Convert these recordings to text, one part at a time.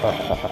Ha ha ha.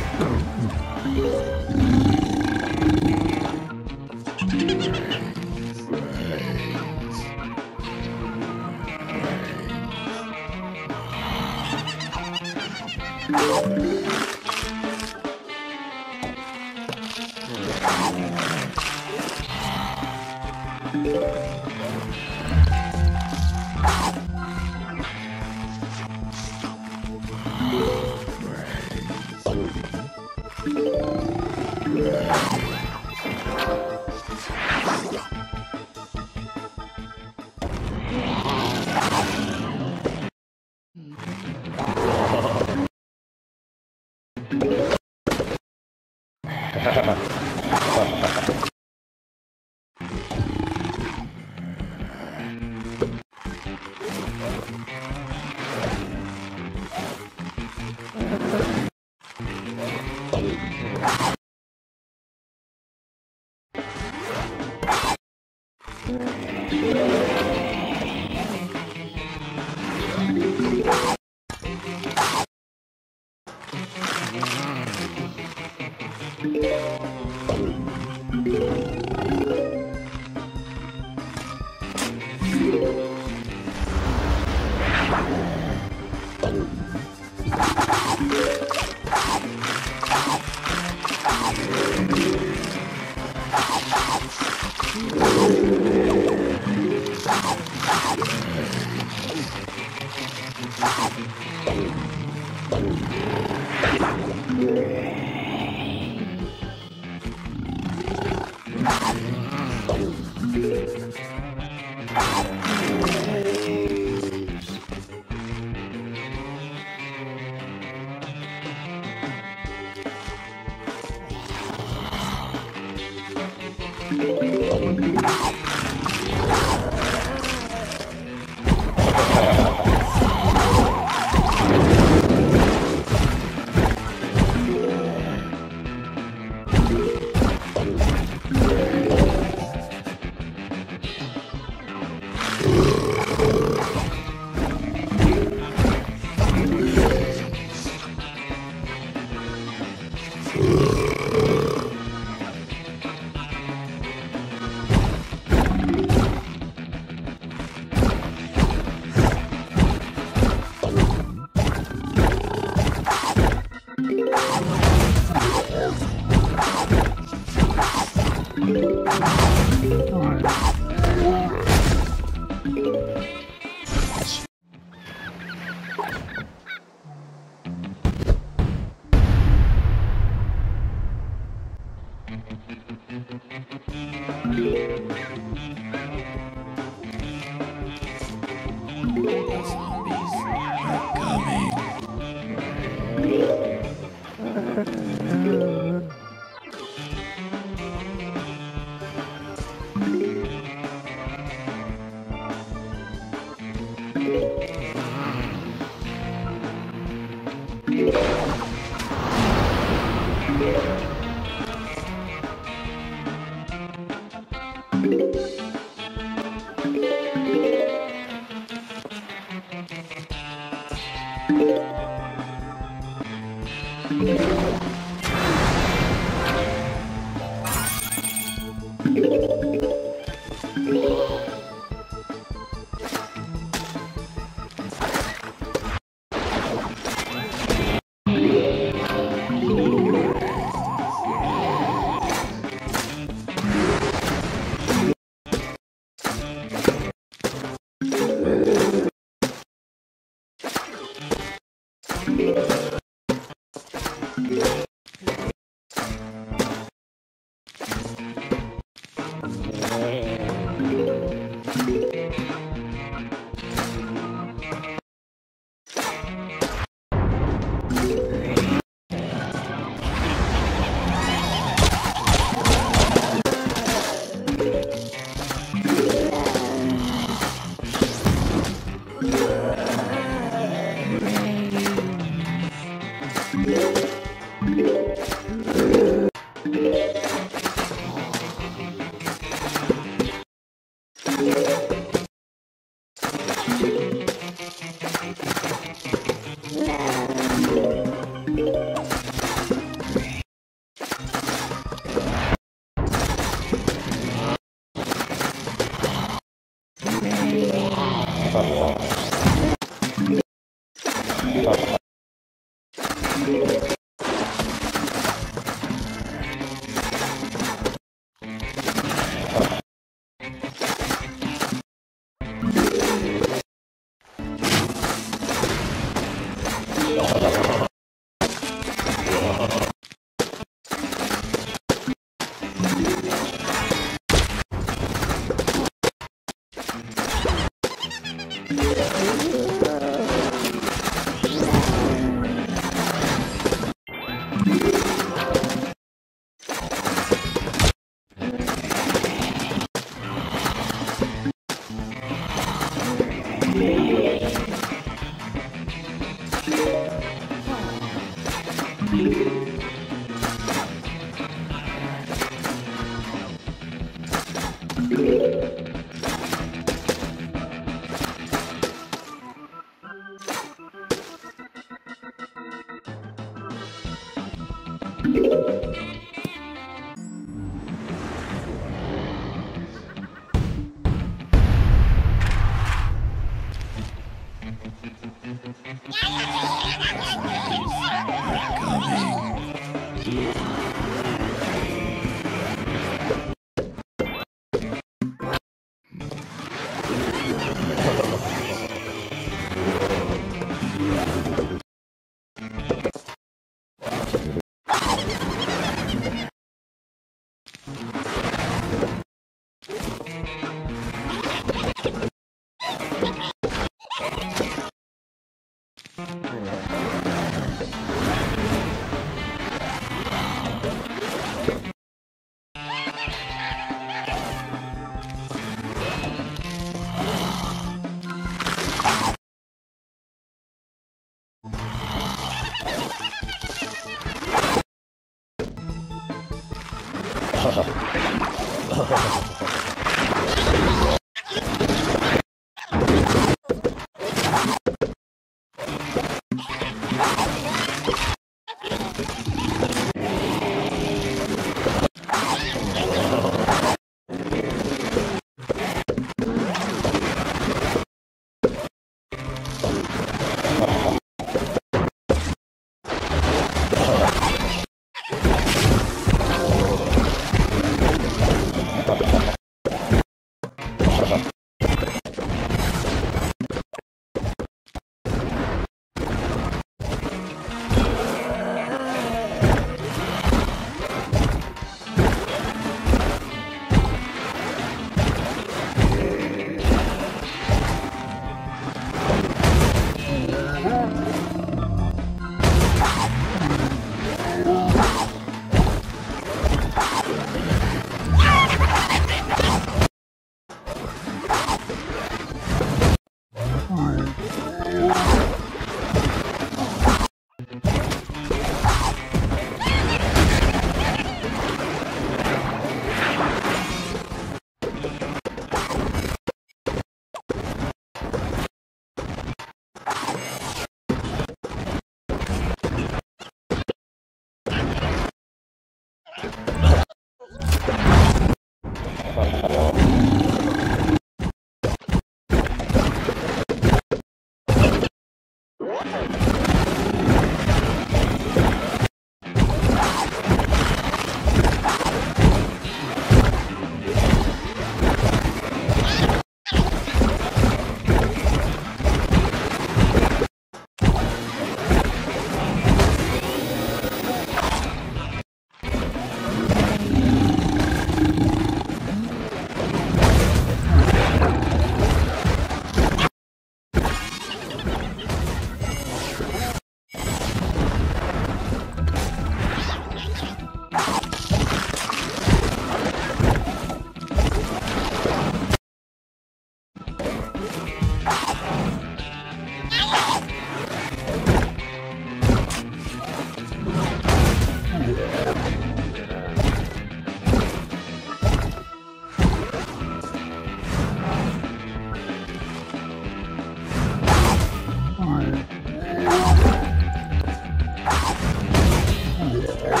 Coming.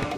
Oh.